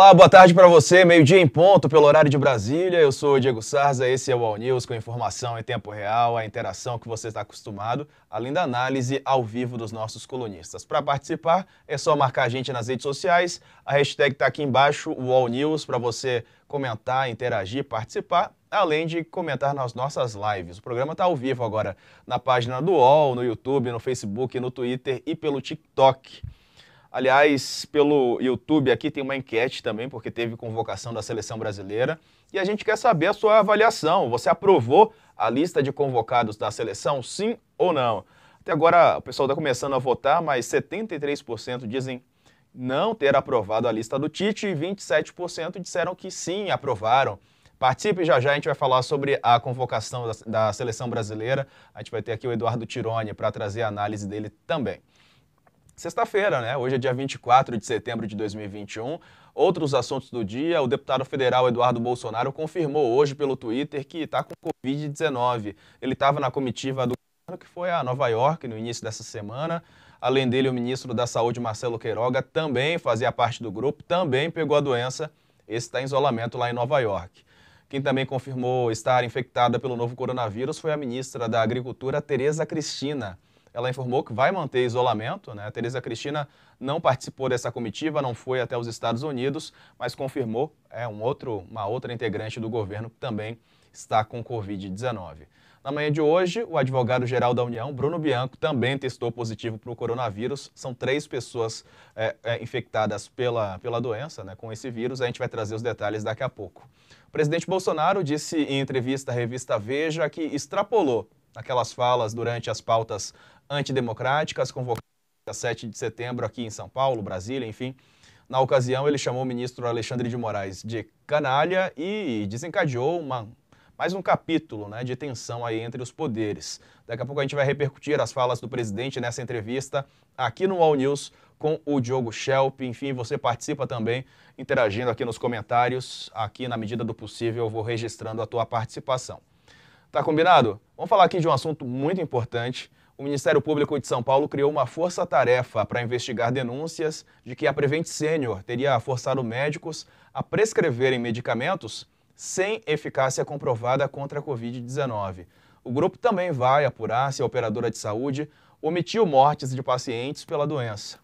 Olá, boa tarde para você, meio-dia em ponto pelo horário de Brasília. Eu sou o Diego Sarza, esse é o All News com informação em tempo real, a interação que você está acostumado, além da análise ao vivo dos nossos colunistas. Para participar, é só marcar a gente nas redes sociais, a hashtag está aqui embaixo, o All News, para você comentar, interagir, participar, além de comentar nas nossas lives. O programa está ao vivo agora na página do UOL, no YouTube, no Facebook, no Twitter e pelo TikTok. Aliás, pelo YouTube aqui tem uma enquete também, porque teve convocação da Seleção Brasileira. E a gente quer saber a sua avaliação. Você aprovou a lista de convocados da Seleção, sim ou não? Até agora o pessoal está começando a votar, mas 73% dizem não ter aprovado a lista do Tite e 27% disseram que sim, aprovaram. Participe já, a gente vai falar sobre a convocação da Seleção Brasileira. A gente vai ter aqui o Eduardo Tirone para trazer a análise dele também. Sexta-feira, né? Hoje é dia 24 de setembro de 2021. Outros assuntos do dia, o deputado federal Eduardo Bolsonaro confirmou hoje pelo Twitter que está com Covid-19. Ele estava na comitiva do governo que foi a Nova York no início dessa semana. Além dele, o ministro da Saúde, Marcelo Queiroga, também fazia parte do grupo, também pegou a doença. Esse está em isolamento lá em Nova York. Quem também confirmou estar infectada pelo novo coronavírus foi a ministra da Agricultura, Tereza Cristina. Ela informou que vai manter isolamento, né? A Tereza Cristina não participou dessa comitiva, não foi até os Estados Unidos, mas confirmou uma outra integrante do governo que também está com Covid-19. Na manhã de hoje, o advogado-geral da União, Bruno Bianco, também testou positivo para o coronavírus. São 3 pessoas infectadas pela doença, né, com esse vírus. A gente vai trazer os detalhes daqui a pouco. O presidente Bolsonaro disse em entrevista à revista Veja que extrapolou aquelas falas durante as pautas antidemocráticas convocadas a 7 de setembro aqui em São Paulo, Brasília, enfim. Na ocasião, ele chamou o ministro Alexandre de Moraes de canalha e desencadeou mais um capítulo, né, de tensão aí entre os poderes. Daqui a pouco a gente vai repercutir as falas do presidente nessa entrevista aqui no All News com o Diogo Schelp. Enfim, você participa também interagindo aqui nos comentários. Aqui, na medida do possível, eu vou registrando a tua participação. Tá combinado? Vamos falar aqui de um assunto muito importante. O Ministério Público de São Paulo criou uma força-tarefa para investigar denúncias de que a Prevent Senior teria forçado médicos a prescreverem medicamentos sem eficácia comprovada contra a Covid-19. O grupo também vai apurar se a operadora de saúde omitiu mortes de pacientes pela doença.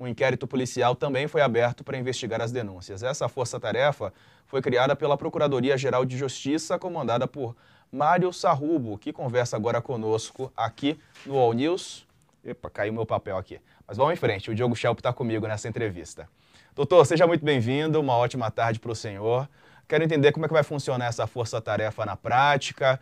Um inquérito policial também foi aberto para investigar as denúncias. Essa força-tarefa foi criada pela Procuradoria-Geral de Justiça, comandada por Mário Sarrubo, que conversa agora conosco aqui no All News. Epa, caiu meu papel aqui. Mas vamos em frente, o Diogo Schelp está comigo nessa entrevista. Doutor, seja muito bem-vindo, uma ótima tarde para o senhor. Quero entender como é que vai funcionar essa força-tarefa na prática,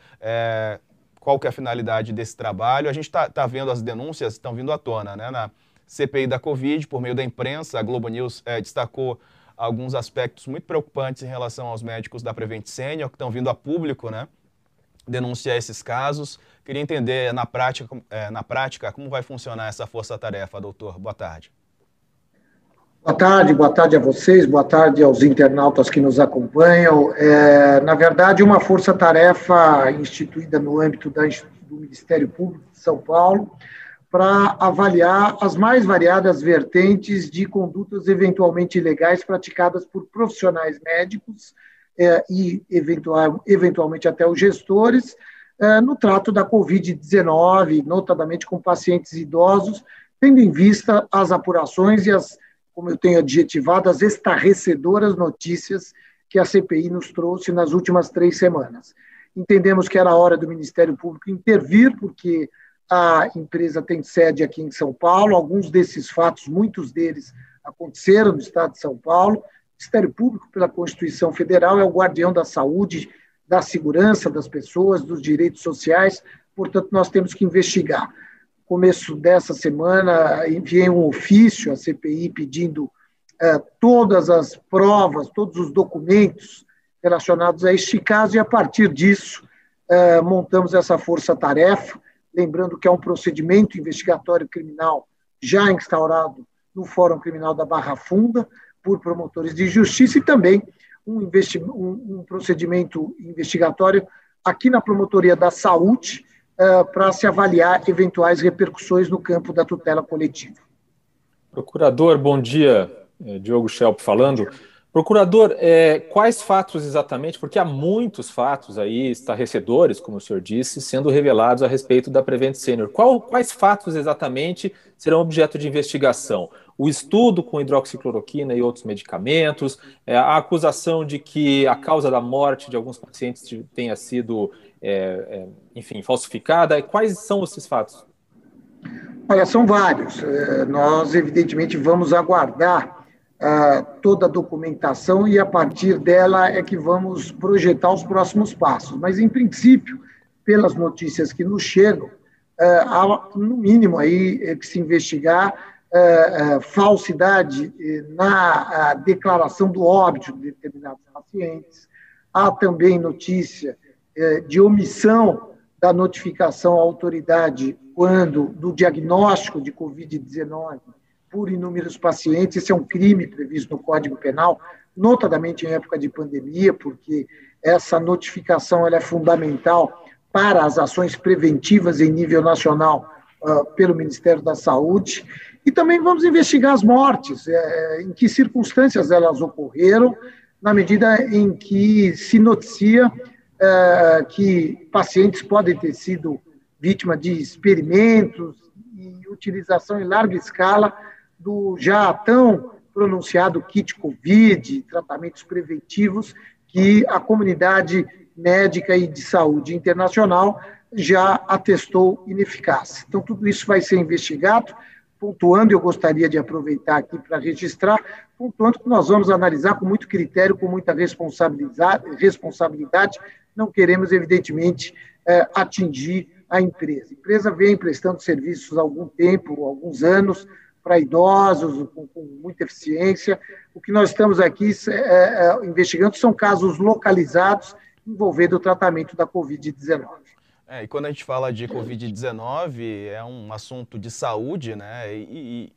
qual que é a finalidade desse trabalho. A gente está vendo as denúncias, estão vindo à tona, né? Na CPI da Covid, por meio da imprensa, a Globo News destacou alguns aspectos muito preocupantes em relação aos médicos da Prevent Senior, que estão vindo a público, né, denunciar esses casos. Queria entender na prática como vai funcionar essa força-tarefa, doutor. Boa tarde. Boa tarde a vocês, boa tarde aos internautas que nos acompanham. Na verdade, uma força-tarefa instituída no âmbito do Ministério Público de São Paulo para avaliar as mais variadas vertentes de condutas eventualmente ilegais praticadas por profissionais médicos e eventualmente até os gestores, no trato da Covid-19, notadamente com pacientes idosos, tendo em vista as apurações e as, como eu tenho adjetivado, as estarrecedoras notícias que a CPI nos trouxe nas últimas 3 semanas. Entendemos que era hora do Ministério Público intervir, porque a empresa tem sede aqui em São Paulo, alguns desses fatos, muitos deles, aconteceram no estado de São Paulo. O Ministério Público, pela Constituição Federal, é o guardião da saúde, da segurança das pessoas, dos direitos sociais, portanto, nós temos que investigar. No começo dessa semana, enviei um ofício à CPI pedindo todas as provas, todos os documentos relacionados a este caso, e a partir disso montamos essa força-tarefa, lembrando que é um procedimento investigatório criminal já instaurado no Fórum Criminal da Barra Funda, por promotores de justiça, e também um procedimento investigatório aqui na Promotoria da Saúde para se avaliar eventuais repercussões no campo da tutela coletiva. Procurador, bom dia. Diogo Schelp falando. Procurador, quais fatos exatamente, porque há muitos fatos aí estarrecedores, como o senhor disse, sendo revelados a respeito da Prevent Senior. Quais fatos exatamente serão objeto de investigação? O estudo com hidroxicloroquina e outros medicamentos, a acusação de que a causa da morte de alguns pacientes tenha sido, enfim, falsificada. Quais são esses fatos? Olha, são vários. Nós, evidentemente, vamos aguardar toda a documentação e a partir dela é que vamos projetar os próximos passos. Mas, em princípio, pelas notícias que nos chegam, há, no mínimo, aí, que se investigar falsidade na declaração do óbito de determinados pacientes. Há também notícia de omissão da notificação à autoridade quando do diagnóstico de Covid-19 por inúmeros pacientes. Esse é um crime previsto no Código Penal, notadamente em época de pandemia, porque essa notificação ela é fundamental para as ações preventivas em nível nacional pelo Ministério da Saúde. E também vamos investigar as mortes, em que circunstâncias elas ocorreram, na medida em que se noticia que pacientes podem ter sido vítima de experimentos e utilização em larga escala do já tão pronunciado kit Covid, tratamentos preventivos, que a comunidade médica e de saúde internacional já atestou ineficácia. Então, tudo isso vai ser investigado, pontuando, eu gostaria de aproveitar aqui para registrar, pontuando que nós vamos analisar com muito critério, com muita responsabilidade, não queremos, evidentemente, atingir a empresa. A empresa vem prestando serviços há algum tempo, há alguns anos, para idosos, com muita eficiência. O que nós estamos aqui investigando são casos localizados envolvendo o tratamento da Covid-19. E quando a gente fala de Covid-19, é um assunto de saúde, né? E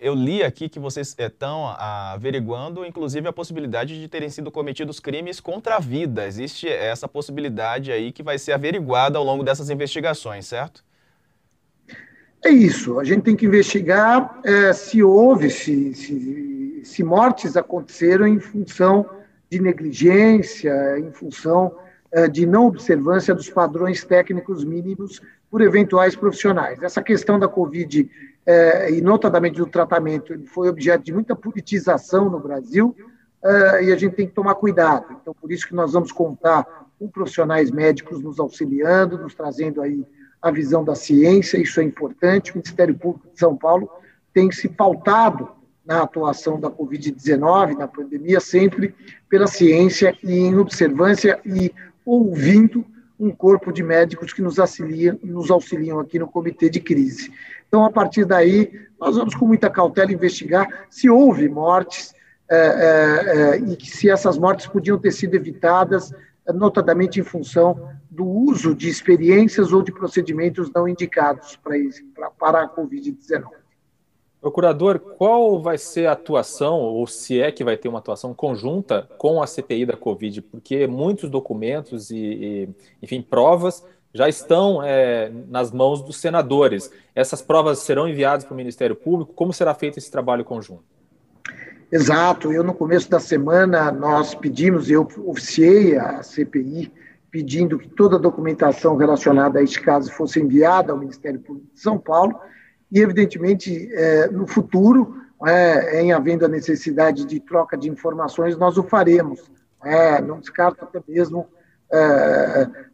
eu li aqui que vocês estão averiguando, inclusive, a possibilidade de terem sido cometidos crimes contra a vida. Existe essa possibilidade aí que vai ser averiguada ao longo dessas investigações, certo? É isso, a gente tem que investigar se houve, se mortes aconteceram em função de negligência, em função de não observância dos padrões técnicos mínimos por eventuais profissionais. Essa questão da Covid e notadamente do tratamento foi objeto de muita politização no Brasil e a gente tem que tomar cuidado. Então, por isso que nós vamos contar com profissionais médicos nos auxiliando, nos trazendo aí a visão da ciência, isso é importante. O Ministério Público de São Paulo tem se pautado na atuação da Covid-19, na pandemia, sempre pela ciência e em observância e ouvindo um corpo de médicos que nos auxiliam aqui no comitê de crise. Então, a partir daí, nós vamos com muita cautela investigar se houve mortes e que se essas mortes podiam ter sido evitadas, notadamente em função do uso de experiências ou de procedimentos não indicados para a Covid-19. Procurador, qual vai ser a atuação, ou se é que vai ter uma atuação conjunta com a CPI da Covid? Porque muitos documentos enfim, provas já estão nas mãos dos senadores. Essas provas serão enviadas para o Ministério Público? Como será feito esse trabalho conjunto? Exato. No começo da semana, nós pedimos, eu oficiei a CPI, pedindo que toda a documentação relacionada a este caso fosse enviada ao Ministério Público de São Paulo e, evidentemente, no futuro, em havendo a necessidade de troca de informações, nós o faremos. Não descarto até mesmo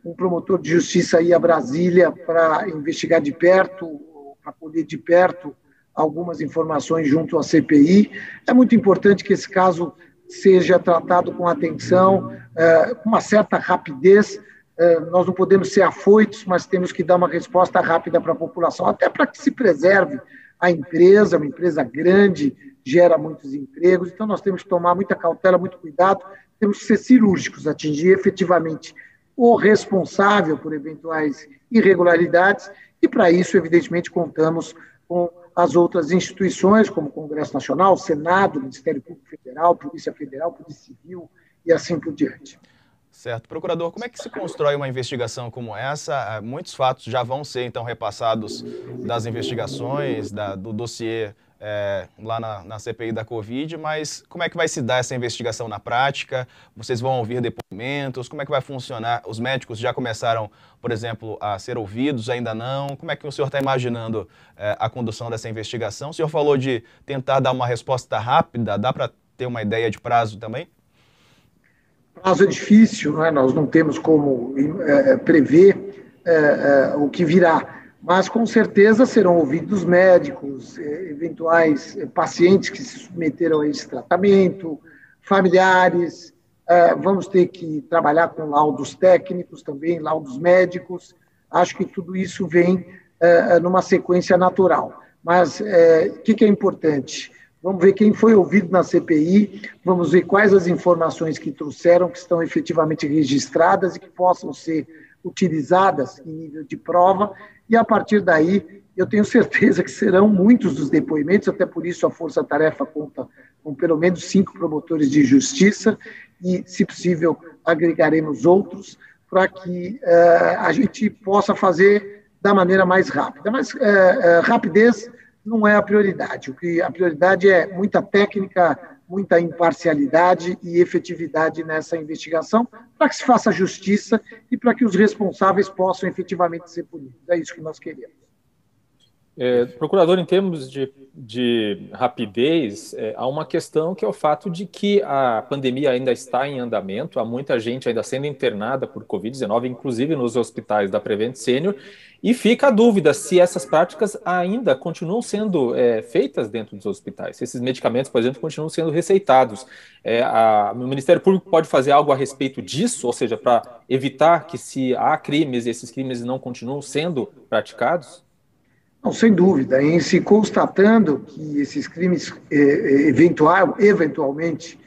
um promotor de justiça ir a Brasília para investigar de perto, para colher de perto algumas informações junto à CPI. É muito importante que esse caso seja tratado com atenção, com uma certa rapidez. Nós não podemos ser afoitos, mas temos que dar uma resposta rápida para a população, até para que se preserve a empresa. Uma empresa grande gera muitos empregos, então nós temos que tomar muita cautela, muito cuidado, temos que ser cirúrgicos, atingir efetivamente o responsável por eventuais irregularidades, e para isso, evidentemente, contamos com as outras instituições, como o Congresso Nacional, Senado, Ministério Público Federal, Polícia Civil e assim por diante. Certo. Procurador, como é que se constrói uma investigação como essa? Muitos fatos já vão ser, então, repassados das investigações, do dossiê lá na CPI da Covid, mas como é que vai se dar essa investigação na prática? Vocês vão ouvir depoimentos? Como é que vai funcionar? Os médicos já começaram, por exemplo, a ser ouvidos? Ainda não? Como é que o senhor está imaginando a condução dessa investigação? O senhor falou de tentar dar uma resposta rápida, dá para ter uma ideia de prazo também? Prazo é difícil, né? Nós não temos como prever o que virá. Mas, com certeza, serão ouvidos médicos, eventuais pacientes que se submeteram a esse tratamento, familiares, vamos ter que trabalhar com laudos técnicos também, laudos médicos. Acho que tudo isso vem numa sequência natural. Mas o que é importante? Vamos ver quem foi ouvido na CPI, vamos ver quais as informações que trouxeram, que estão efetivamente registradas e que possam ser utilizadas em nível de prova, e a partir daí eu tenho certeza que serão muitos dos depoimentos, até por isso a Força-Tarefa conta com pelo menos 5 promotores de justiça e, se possível, agregaremos outros para que a gente possa fazer da maneira mais rápida. Mas rapidez não é a prioridade. O que a prioridade é muita técnica, muita imparcialidade e efetividade nessa investigação, para que se faça justiça e para que os responsáveis possam efetivamente ser punidos. É isso que nós queremos. Procurador, em termos de rapidez, há uma questão que é o fato de que a pandemia ainda está em andamento, há muita gente ainda sendo internada por Covid-19, inclusive nos hospitais da Prevent Senior, e fica a dúvida se essas práticas ainda continuam sendo feitas dentro dos hospitais, se esses medicamentos, por exemplo, continuam sendo receitados. O Ministério Público pode fazer algo a respeito disso, ou seja, para evitar que, se há crimes, esses crimes não continuam sendo praticados? Não, sem dúvida, em se constatando que esses crimes eventualmente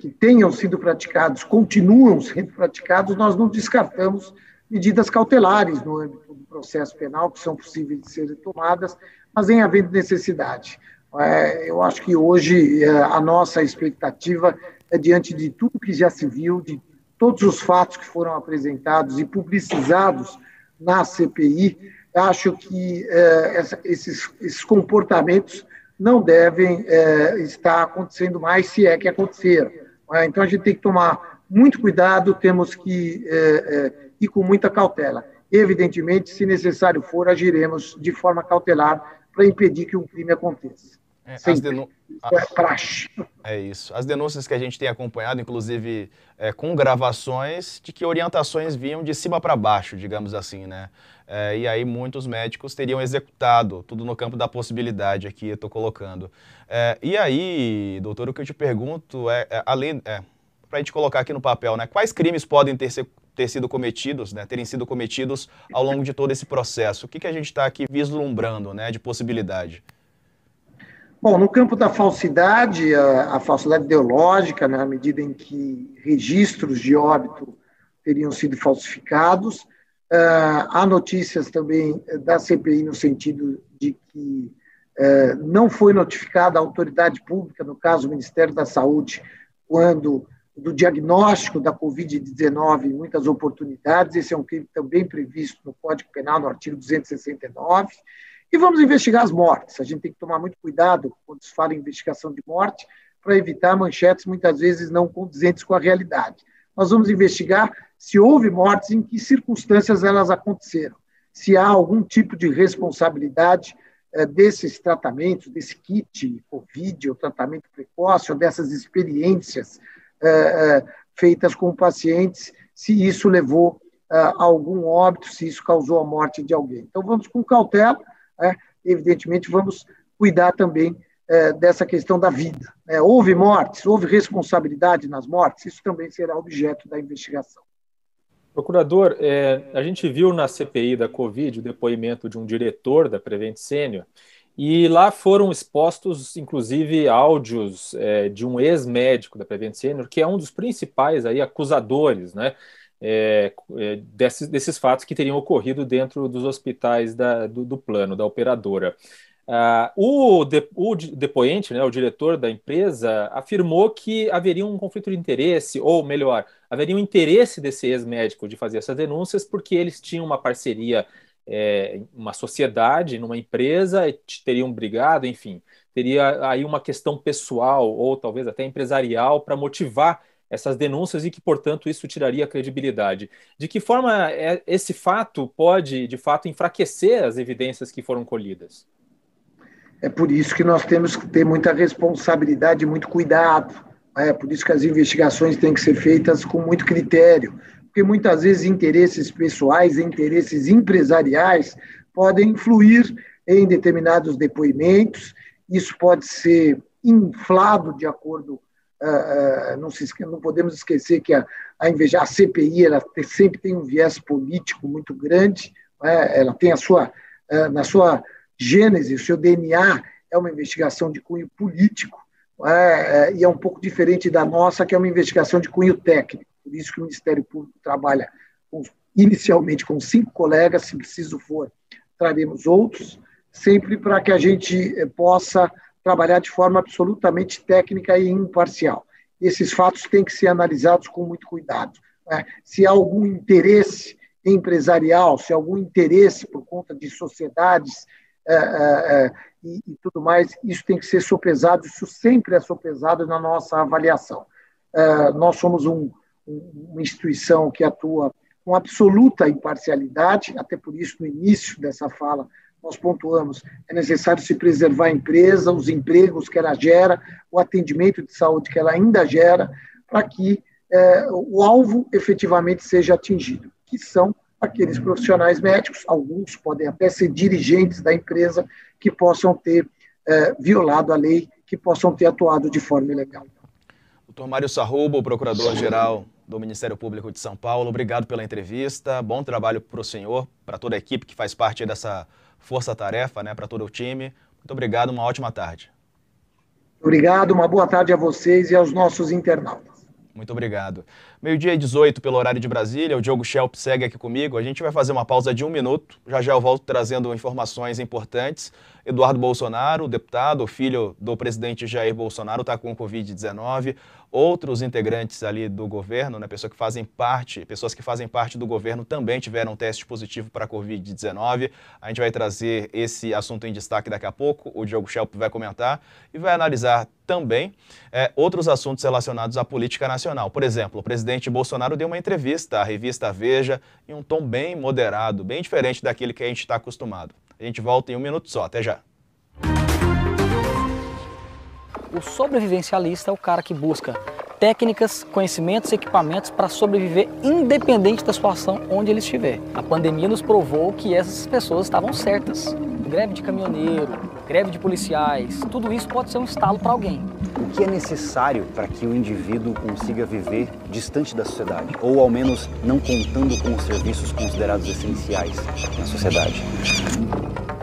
que tenham sido praticados, continuam sendo praticados, nós não descartamos medidas cautelares no âmbito do processo penal, que são possíveis de serem tomadas, mas em havendo necessidade. Eu acho que hoje a nossa expectativa é, diante de tudo que já se viu, de todos os fatos que foram apresentados e publicizados na CPI, acho que esses comportamentos não devem estar acontecendo mais, se é que aconteceram. Então, a gente tem que tomar muito cuidado, temos que ir com muita cautela. Evidentemente, se necessário for, agiremos de forma cautelar para impedir que um crime aconteça. É isso. As denúncias que a gente tem acompanhado, inclusive com gravações, de que orientações vinham de cima para baixo, digamos assim, né? E aí muitos médicos teriam executado, tudo no campo da possibilidade aqui, eu estou colocando. E aí, doutor, o que eu te pergunto é para a gente colocar aqui no papel, né? Quais crimes podem terem sido cometidos ao longo de todo esse processo? O que a gente está aqui vislumbrando, né, de possibilidade? Bom, no campo da falsidade, a falsidade ideológica, na medida em que registros de óbito teriam sido falsificados, há notícias também da CPI no sentido de que não foi notificada a autoridade pública, no caso o Ministério da Saúde, quando do diagnóstico da Covid-19 em muitas oportunidades, esse é um crime também previsto no Código Penal, no artigo 269, E vamos investigar as mortes. A gente tem que tomar muito cuidado quando se fala em investigação de morte para evitar manchetes muitas vezes não condizentes com a realidade. Nós vamos investigar se houve mortes, em que circunstâncias elas aconteceram, se há algum tipo de responsabilidade desses tratamentos, desse kit COVID, ou tratamento precoce, ou dessas experiências feitas com pacientes, se isso levou a algum óbito, se isso causou a morte de alguém. Então vamos com cautela. Evidentemente, vamos cuidar também dessa questão da vida. Houve mortes, houve responsabilidade nas mortes, isso também será objeto da investigação. Procurador, a gente viu na CPI da Covid o depoimento de um diretor da Prevent Senior, e lá foram expostos, inclusive, áudios de um ex-médico da Prevent Senior, que é um dos principais aí acusadores, né? Desses fatos que teriam ocorrido dentro dos hospitais do plano, da operadora. O depoente, né, o diretor da empresa, afirmou que haveria um conflito de interesse, ou melhor, haveria um interesse desse ex-médico de fazer essas denúncias porque eles tinham uma parceria, uma sociedade, numa empresa, e teriam brigado, enfim. teria aí uma questão pessoal ou talvez até empresarial para motivar essas denúncias e que, portanto, isso tiraria a credibilidade. De que forma esse fato pode, de fato, enfraquecer as evidências que foram colhidas? É por isso que nós temos que ter muita responsabilidade, muito cuidado. É por isso que as investigações têm que ser feitas com muito critério, porque muitas vezes interesses pessoais, interesses empresariais podem influir em determinados depoimentos. Isso pode ser inflado de acordo... Não podemos esquecer que a CPI ela sempre tem um viés político muito grande, né? Ela tem na sua gênese, o seu DNA é uma investigação de cunho político, né? E é um pouco diferente da nossa, que é uma investigação de cunho técnico. Por isso que o Ministério Público trabalha inicialmente com 5 colegas, se preciso for, traremos outros, sempre para que a gente possa trabalhar de forma absolutamente técnica e imparcial. Esses fatos têm que ser analisados com muito cuidado. Né? Se há algum interesse empresarial, se há algum interesse por conta de sociedades e tudo mais, isso tem que ser sopesado, isso sempre é sopesado na nossa avaliação. Nós somos uma instituição que atua com absoluta imparcialidade, até por isso, no início dessa fala, nós pontuamos, é necessário se preservar a empresa, os empregos que ela gera, o atendimento de saúde que ela ainda gera, para que o alvo efetivamente seja atingido, que são aqueles profissionais médicos, alguns podem até ser dirigentes da empresa, que possam ter violado a lei, que possam ter atuado de forma ilegal. Dr. Mário Sarrubo, Procurador-Geral do Ministério Público de São Paulo, obrigado pela entrevista, bom trabalho para o senhor, para toda a equipe que faz parte dessa força-tarefa, né, para todo o time. Muito obrigado, uma ótima tarde. Obrigado, uma boa tarde a vocês e aos nossos internautas. Muito obrigado. 12:18 pelo horário de Brasília, o Diogo Schelp segue aqui comigo. A gente vai fazer uma pausa de 1 minuto, já já eu volto trazendo informações importantes. Eduardo Bolsonaro, deputado, filho do presidente Jair Bolsonaro, está com Covid-19. Outros integrantes ali do governo, né, pessoas que fazem parte do governo também tiveram teste positivo para a Covid-19. A gente vai trazer esse assunto em destaque daqui a pouco, o Diogo Schelp vai comentar e vai analisar também outros assuntos relacionados à política nacional. Por exemplo, o presidente Bolsonaro deu uma entrevista à revista Veja em um tom bem moderado, bem diferente daquele que a gente está acostumado. A gente volta em 1 minuto só, até já. O sobrevivencialista é o cara que busca técnicas, conhecimentos e equipamentos para sobreviver independente da situação onde ele estiver. A pandemia nos provou que essas pessoas estavam certas. Greve de caminhoneiro, greve de policiais, tudo isso pode ser um estalo para alguém. O que é necessário para que o indivíduo consiga viver distante da sociedade? Ou ao menos não contando com os serviços considerados essenciais na sociedade?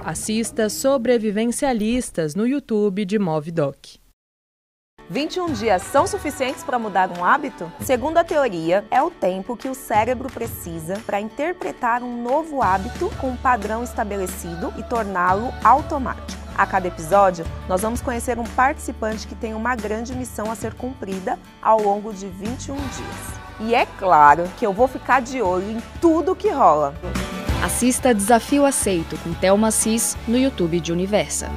Assista Sobrevivencialistas no YouTube de MovDoc. 21 dias são suficientes para mudar um hábito? Segundo a teoria, é o tempo que o cérebro precisa para interpretar um novo hábito com um padrão estabelecido e torná-lo automático. A cada episódio, nós vamos conhecer um participante que tem uma grande missão a ser cumprida ao longo de 21 dias. E é claro que eu vou ficar de olho em tudo que rola. Assista Desafio Aceito com Thelma Assis no YouTube de Universa.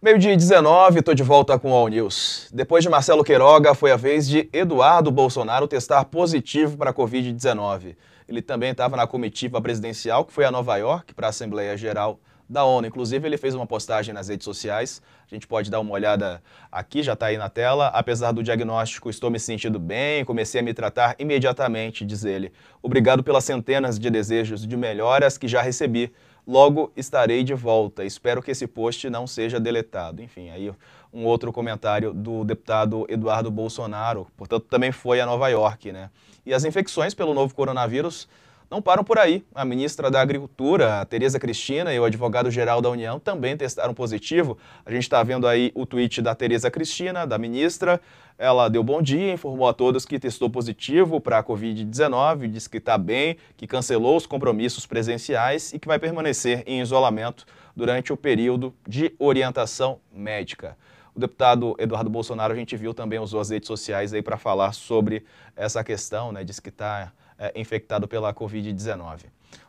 Meio-dia e 19, estou de volta com o All News. Depois de Marcelo Queiroga, foi a vez de Eduardo Bolsonaro testar positivo para a Covid-19. Ele também estava na comitiva presidencial, que foi a Nova York, para a Assembleia Geral da ONU. Inclusive, ele fez uma postagem nas redes sociais. A gente pode dar uma olhada aqui, já está aí na tela. Apesar do diagnóstico, estou me sentindo bem, comecei a me tratar imediatamente, diz ele. Obrigado pelas centenas de desejos de melhoras que já recebi. Logo estarei de volta. Espero que esse post não seja deletado. Enfim, aí um outro comentário do deputado Eduardo Bolsonaro. Portanto, também foi a Nova York, né? E as infecções pelo novo coronavírus não param por aí. A ministra da Agricultura, a Tereza Cristina, e o advogado-geral da União também testaram positivo. A gente está vendo aí o tweet da Tereza Cristina, da ministra. Ela deu bom dia, informou a todos que testou positivo para a Covid-19, disse que está bem, que cancelou os compromissos presenciais e que vai permanecer em isolamento durante o período de orientação médica. O deputado Eduardo Bolsonaro, a gente viu, também usou as redes sociais aí para falar sobre essa questão, né? Diz que está infectado pela Covid-19.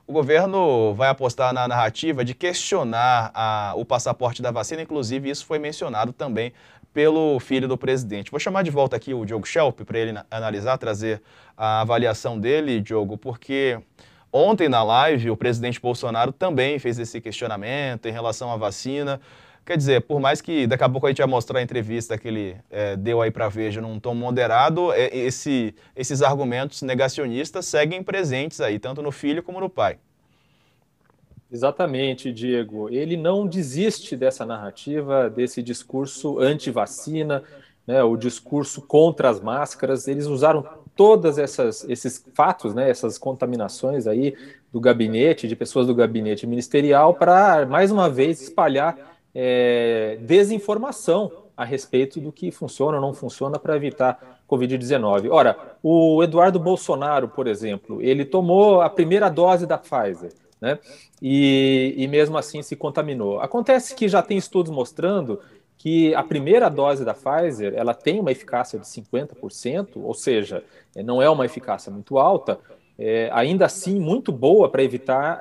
O governo vai apostar na narrativa de questionar o passaporte da vacina, inclusive isso foi mencionado também pelo filho do presidente. Vou chamar de volta aqui o Diogo Schelp para ele analisar, trazer a avaliação dele, Diogo, porque ontem na live o presidente Bolsonaro também fez esse questionamento em relação à vacina. Quer dizer, por mais que daqui a pouco a gente vai mostrar a entrevista que ele deu aí para a Veja num tom moderado, esses argumentos negacionistas seguem presentes aí, tanto no filho como no pai. Exatamente, Diego. Ele não desiste dessa narrativa, desse discurso anti-vacina, né, o discurso contra as máscaras. Eles usaram todas esses fatos, né, essas contaminações aí do gabinete, de pessoas do gabinete ministerial, para mais uma vez espalhar desinformação a respeito do que funciona ou não funciona para evitar Covid-19. Ora, o Eduardo Bolsonaro, por exemplo, ele tomou a primeira dose da Pfizer, né? E mesmo assim se contaminou. Acontece que já tem estudos mostrando que a primeira dose da Pfizer ela tem uma eficácia de 50%, ou seja, não é uma eficácia muito alta, ainda assim muito boa para evitar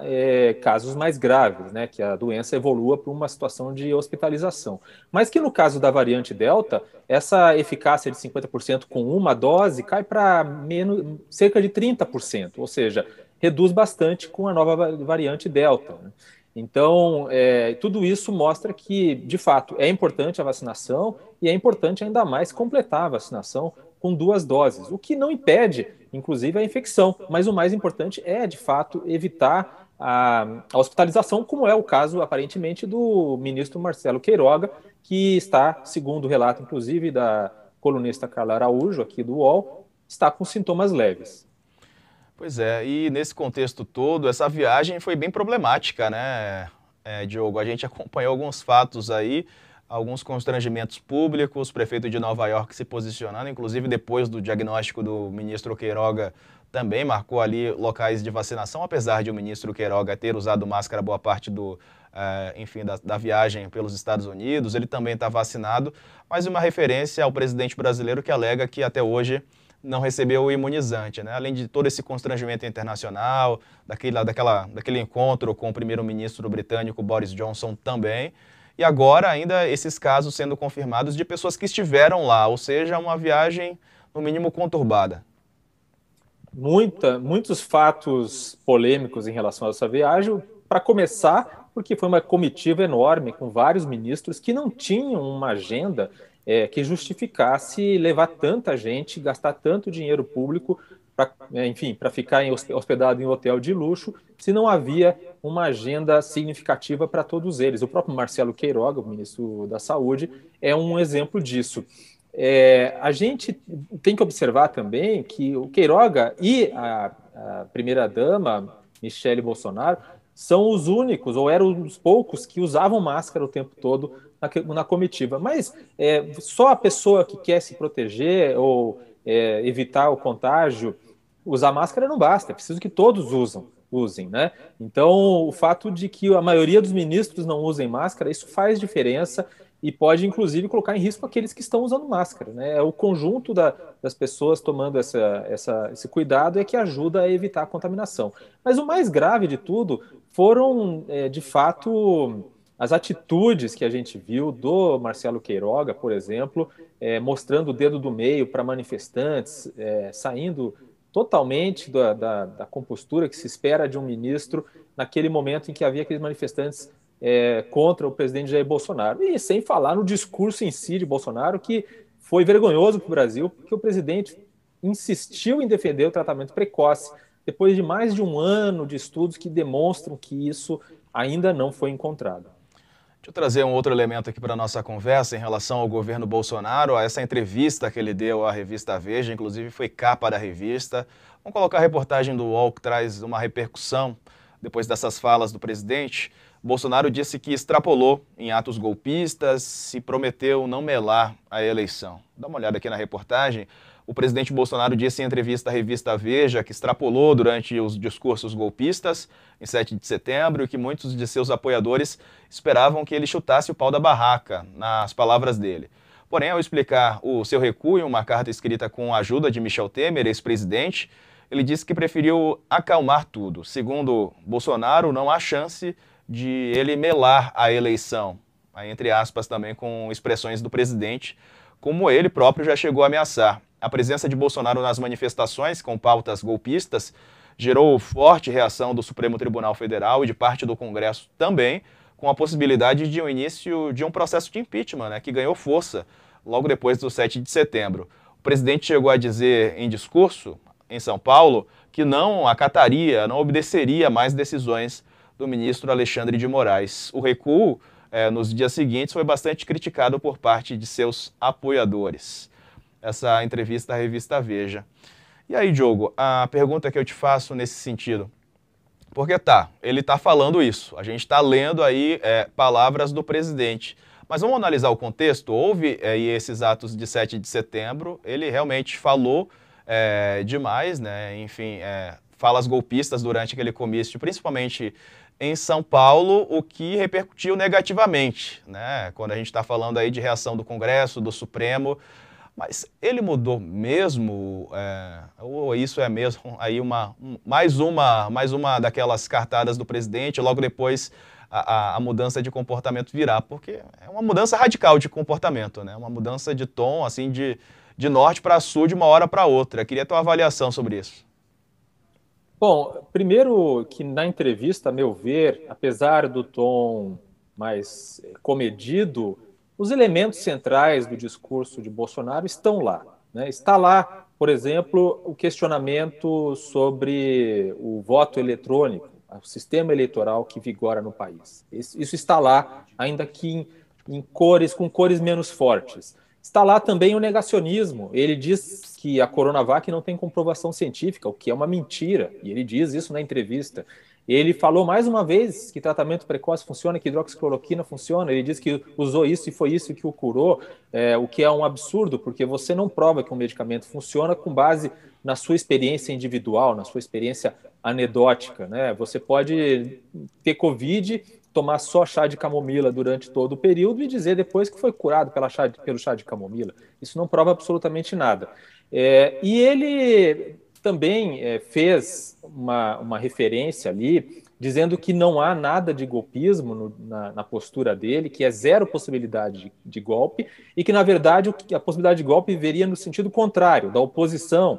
casos mais graves, né, que a doença evolua para uma situação de hospitalização. Mas que no caso da variante Delta, essa eficácia de 50% com uma dose cai para menos, cerca de 30%, ou seja, reduz bastante com a nova variante Delta. Então, tudo isso mostra que, de fato, é importante a vacinação e é importante ainda mais completar a vacinação com duas doses, o que não impede, inclusive, a infecção. Mas o mais importante é, de fato, evitar a hospitalização, como é o caso, aparentemente, do ministro Marcelo Queiroga, que está, segundo o relato, inclusive, da colunista Carla Araújo, aqui do UOL, está com sintomas leves. Pois é, e nesse contexto todo, essa viagem foi bem problemática, né, Diogo? A gente acompanhou alguns fatos aí, alguns constrangimentos públicos, o prefeito de Nova York se posicionando, inclusive depois do diagnóstico do ministro Queiroga, também marcou ali locais de vacinação, apesar de o ministro Queiroga ter usado máscara boa parte da viagem pelos Estados Unidos, ele também está vacinado, mas uma referência ao presidente brasileiro que alega que até hoje não recebeu o imunizante, né? Além de todo esse constrangimento internacional, daquele encontro com o primeiro-ministro britânico Boris Johnson também, e agora ainda esses casos sendo confirmados de pessoas que estiveram lá, ou seja, uma viagem, no mínimo, conturbada. Muitos fatos polêmicos em relação a essa viagem, para começar, porque foi uma comitiva enorme com vários ministros que não tinham uma agenda que justificasse levar tanta gente, gastar tanto dinheiro público para ficar hospedado em hotel de luxo, se não havia uma agenda significativa para todos eles. O próprio Marcelo Queiroga, o ministro da Saúde, é um exemplo disso. A gente tem que observar também que o Queiroga e a primeira-dama, Michele Bolsonaro, são os únicos, ou eram os poucos, que usavam máscara o tempo todo na comitiva. Mas só a pessoa que quer se proteger ou evitar o contágio, usar máscara não basta, é preciso que todos usem, né? Então, o fato de que a maioria dos ministros não usem máscara, isso faz diferença e pode, inclusive, colocar em risco aqueles que estão usando máscara, né? É o conjunto das pessoas tomando esse cuidado que ajuda a evitar a contaminação. Mas o mais grave de tudo foram, de fato, as atitudes que a gente viu do Marcelo Queiroga, por exemplo, mostrando o dedo do meio para manifestantes, saindo totalmente da compostura que se espera de um ministro naquele momento em que havia aqueles manifestantes contra o presidente Jair Bolsonaro. E sem falar no discurso em si de Bolsonaro, que foi vergonhoso para o Brasil, porque o presidente insistiu em defender o tratamento precoce, depois de mais de um ano de estudos que demonstram que isso ainda não foi encontrado. Deixa eu trazer um outro elemento aqui para a nossa conversa em relação ao governo Bolsonaro, a essa entrevista que ele deu à revista Veja, inclusive foi capa da revista. Vamos colocar a reportagem do UOL que traz uma repercussão depois dessas falas do presidente. Bolsonaro disse que extrapolou em atos golpistas e prometeu não melar a eleição. Dá uma olhada aqui na reportagem. O presidente Bolsonaro disse em entrevista à revista Veja que extrapolou durante os discursos golpistas em 7 de setembro e que muitos de seus apoiadores esperavam que ele chutasse o pau da barraca, nas palavras dele. Porém, ao explicar o seu recuo em uma carta escrita com a ajuda de Michel Temer, ex-presidente, ele disse que preferiu acalmar tudo. Segundo Bolsonaro, não há chance de ele melar a eleição, aí, entre aspas também com expressões do presidente, como ele próprio já chegou a ameaçar. A presença de Bolsonaro nas manifestações com pautas golpistas gerou forte reação do Supremo Tribunal Federal e de parte do Congresso também, com a possibilidade de um início de um processo de impeachment, né, que ganhou força logo depois do 7 de setembro. O presidente chegou a dizer em discurso, em São Paulo, que não acataria, não obedeceria mais decisões do ministro Alexandre de Moraes. O recuo nos dias seguintes foi bastante criticado por parte de seus apoiadores. Essa entrevista à revista Veja. E aí, Diogo, a pergunta que eu te faço nesse sentido, porque ele está falando isso, a gente está lendo aí palavras do presidente, mas vamos analisar o contexto. Houve esses atos de 7 de setembro, ele realmente falou demais, né? Enfim, falas golpistas durante aquele comício, principalmente em São Paulo, o que repercutiu negativamente, né? Quando a gente está falando aí de reação do Congresso, do Supremo. Mas ele mudou mesmo, ou isso é mesmo aí mais uma daquelas cartadas do presidente, logo depois a mudança de comportamento virá, porque é uma mudança radical de comportamento, né? Uma mudança de tom, assim, de norte para sul, de uma hora para outra. Eu queria ter uma avaliação sobre isso. Bom, primeiro que na entrevista, a meu ver, apesar do tom mais comedido, os elementos centrais do discurso de Bolsonaro estão lá, né? Está lá, por exemplo, o questionamento sobre o voto eletrônico, o sistema eleitoral que vigora no país. Isso está lá, ainda que com cores menos fortes. Está lá também o negacionismo. Ele diz que a Coronavac não tem comprovação científica, o que é uma mentira, e ele diz isso na entrevista. Ele falou mais uma vez que tratamento precoce funciona, que hidroxicloroquina funciona. Ele disse que usou isso e foi isso que o curou, o que é um absurdo, porque você não prova que um medicamento funciona com base na sua experiência individual, na sua experiência anedótica, né? Você pode ter Covid, tomar só chá de camomila durante todo o período e dizer depois que foi curado pelo chá de camomila. Isso não prova absolutamente nada. E ele também fez uma referência ali, dizendo que não há nada de golpismo na postura dele, que é zero possibilidade de golpe, e que, na verdade, a possibilidade de golpe viria no sentido contrário, da oposição,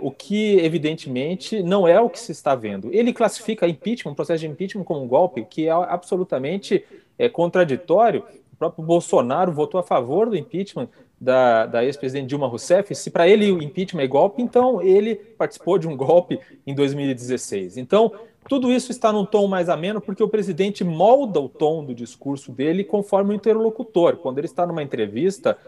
o que, evidentemente, não é o que se está vendo. Ele classifica impeachment, o processo de impeachment, como um golpe, que é absolutamente contraditório. O próprio Bolsonaro votou a favor do impeachment da ex-presidente Dilma Rousseff. Se para ele o impeachment é golpe, então ele participou de um golpe em 2016. Então, tudo isso está num tom mais ameno, porque o presidente molda o tom do discurso dele conforme o interlocutor. Quando ele está numa entrevista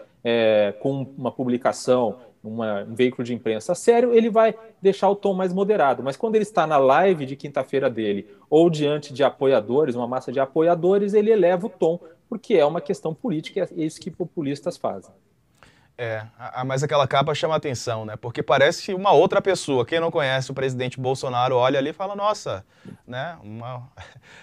com uma publicação, um veículo de imprensa sério, ele vai deixar o tom mais moderado. Mas quando ele está na live de quinta-feira dele ou diante de apoiadores, uma massa de apoiadores, ele eleva o tom, porque é uma questão política e é isso que populistas fazem. Mas aquela capa chama atenção, né? Porque parece uma outra pessoa. Quem não conhece o presidente Bolsonaro olha ali e fala, nossa, né?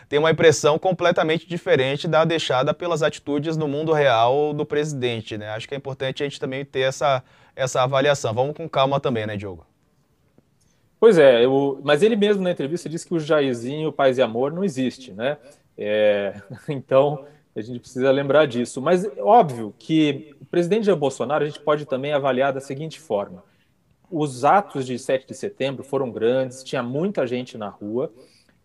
Tem uma impressão completamente diferente da deixada pelas atitudes no mundo real do presidente, né? Acho que é importante a gente também ter essa avaliação. Vamos com calma também, né, Diogo? Pois é, mas ele mesmo na entrevista disse que o Jairzinho, paz e amor, não existe, né? Então, a gente precisa lembrar disso. Mas óbvio que o presidente Jair Bolsonaro a gente pode também avaliar da seguinte forma. Os atos de 7 de setembro foram grandes, tinha muita gente na rua,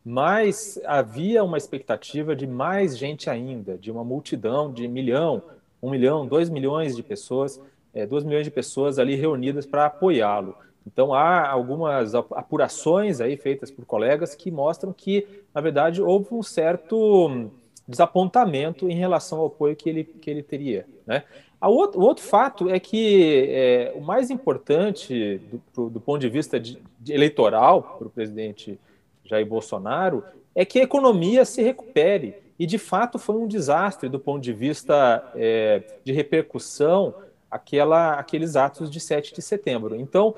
mas havia uma expectativa de mais gente ainda, de uma multidão de 1 milhão, 2 milhões de pessoas, 2 milhões de pessoas ali reunidas para apoiá-lo. Então, há algumas apurações aí feitas por colegas que mostram que, na verdade, houve um certo desapontamento em relação ao apoio que ele teria, né? O outro fato é que o mais importante do ponto de vista eleitoral para o presidente Jair Bolsonaro é que a economia se recupere. E, de fato, foi um desastre do ponto de vista de repercussão aqueles atos de 7 de setembro. Então,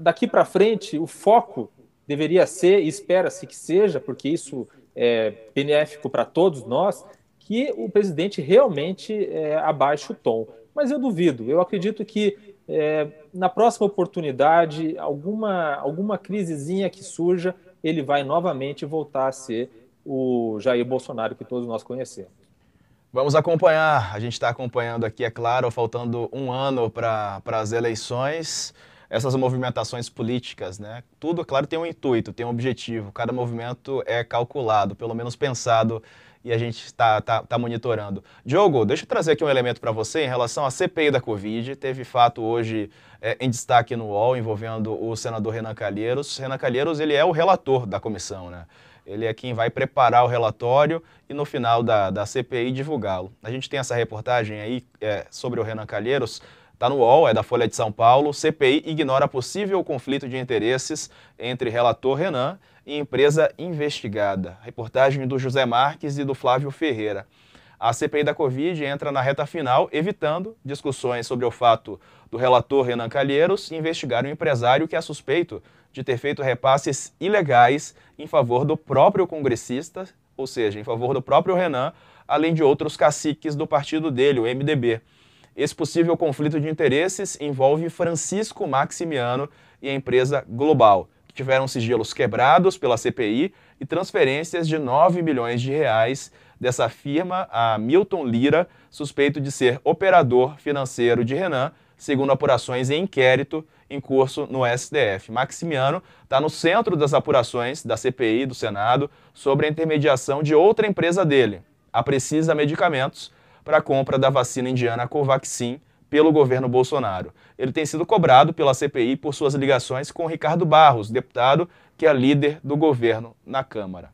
daqui para frente, o foco deveria ser, e espera-se que seja, porque isso é benéfico para todos nós, que o presidente realmente abaixe o tom. Mas eu duvido, eu acredito que na próxima oportunidade, alguma crisezinha que surja, ele vai novamente voltar a ser o Jair Bolsonaro que todos nós conhecemos. Vamos acompanhar, a gente está acompanhando aqui, é claro, faltando um ano para as eleições, essas movimentações políticas, né? Tudo, claro, tem um intuito, tem um objetivo, cada movimento é calculado, pelo menos pensado, e a gente está monitorando. Diogo, deixa eu trazer aqui um elemento para você em relação à CPI da Covid. Teve fato hoje em destaque no UOL, envolvendo o senador Renan Calheiros. Renan Calheiros, ele é o relator da comissão, né? Ele é quem vai preparar o relatório e no final da CPI divulgá-lo. A gente tem essa reportagem aí sobre o Renan Calheiros. Está no UOL, é da Folha de São Paulo. CPI ignora possível conflito de interesses entre relator Renan e empresa investigada. Reportagem do José Marques e do Flávio Ferreira. A CPI da Covid entra na reta final, evitando discussões sobre o fato do relator Renan Calheiros investigar um empresário que é suspeito de ter feito repasses ilegais em favor do próprio congressista, ou seja, em favor do próprio Renan, além de outros caciques do partido dele, o MDB. Esse possível conflito de interesses envolve Francisco Maximiano e a empresa Global, que tiveram sigilos quebrados pela CPI e transferências de 9 milhões de reais dessa firma a Milton Lira, suspeito de ser operador financeiro de Renan, segundo apurações em inquérito em curso no STF. Maximiano está no centro das apurações da CPI do Senado sobre a intermediação de outra empresa dele, a Precisa Medicamentos, para a compra da vacina indiana Covaxin pelo governo Bolsonaro. Ele tem sido cobrado pela CPI por suas ligações com Ricardo Barros, deputado que é líder do governo na Câmara.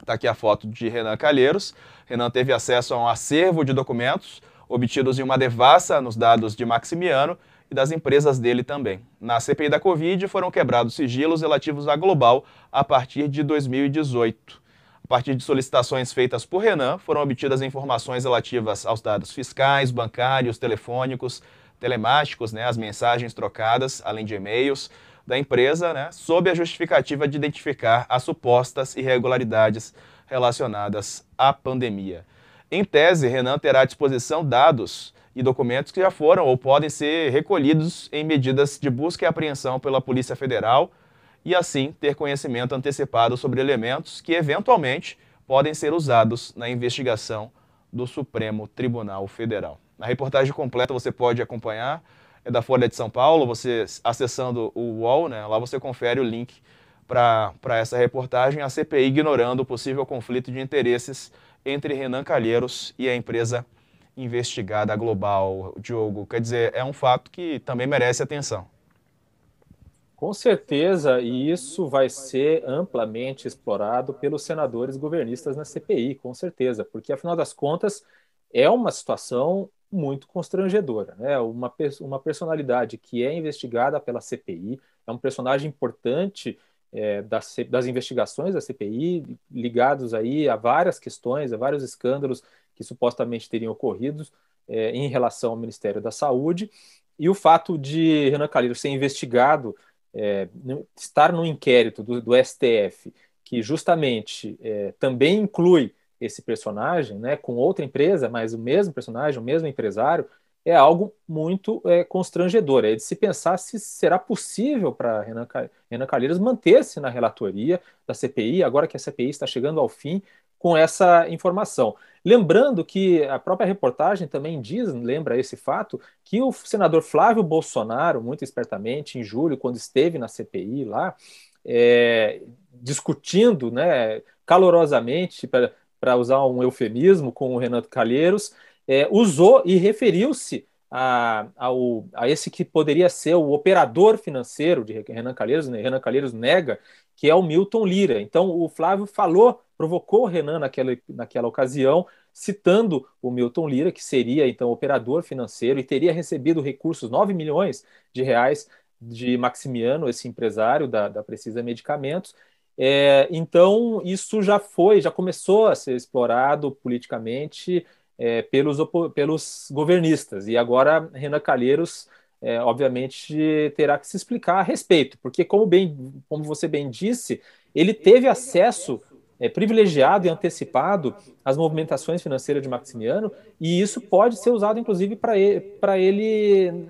Está aqui a foto de Renan Calheiros. Renan teve acesso a um acervo de documentos obtidos em uma devassa nos dados de Maximiano e das empresas dele também. Na CPI da Covid foram quebrados sigilos relativos à Global a partir de 2018. A partir de solicitações feitas por Renan, foram obtidas informações relativas aos dados fiscais, bancários, telefônicos, telemáticos, né, as mensagens trocadas, além de e-mails da empresa, né, sob a justificativa de identificar as supostas irregularidades relacionadas à pandemia. Em tese, Renan terá à disposição dados e documentos que já foram ou podem ser recolhidos em medidas de busca e apreensão pela Polícia Federal, e assim ter conhecimento antecipado sobre elementos que eventualmente podem ser usados na investigação do Supremo Tribunal Federal. A reportagem completa você pode acompanhar, é da Folha de São Paulo, você acessando o UOL, né, lá você confere o link para essa reportagem, a CPI ignorando o possível conflito de interesses entre Renan Calheiros e a empresa investigada Global. Diogo, quer dizer, é um fato que também merece atenção. Com certeza, e isso vai ser amplamente explorado pelos senadores governistas na CPI, com certeza, porque, afinal das contas, é uma situação muito constrangedora, né? Uma personalidade que é investigada pela CPI, é um personagem importante das investigações da CPI, ligados aí a várias questões, a vários escândalos que supostamente teriam ocorrido em relação ao Ministério da Saúde, e o fato de Renan Calheiros ser investigado, estar no inquérito do STF, que justamente também inclui esse personagem, né, com outra empresa, mas o mesmo personagem, o mesmo empresário, é algo muito constrangedor. É de se pensar se será possível para Renan Calheiros manter-se na relatoria da CPI, agora que a CPI está chegando ao fim, com essa informação. Lembrando que a própria reportagem também lembra esse fato, que o senador Flávio Bolsonaro, muito espertamente, em julho, quando esteve na CPI lá, discutindo, né, calorosamente, para usar um eufemismo, com o Renan Calheiros, usou e referiu-se a esse que poderia ser o operador financeiro de Renan Calheiros, né? Renan Calheiros nega, que é o Milton Lira. Então o Flávio provocou o Renan naquela ocasião, citando o Milton Lira, que seria então operador financeiro e teria recebido recursos, 9 milhões de reais, de Maximiano, esse empresário da Precisa Medicamentos. Então isso já começou a ser explorado politicamente, pelos governistas. E agora Renan Calheiros, obviamente, terá que se explicar a respeito, porque, como você bem disse, ele teve acesso privilegiado e antecipado as movimentações financeiras de Maximiano, e isso pode ser usado, inclusive, para ele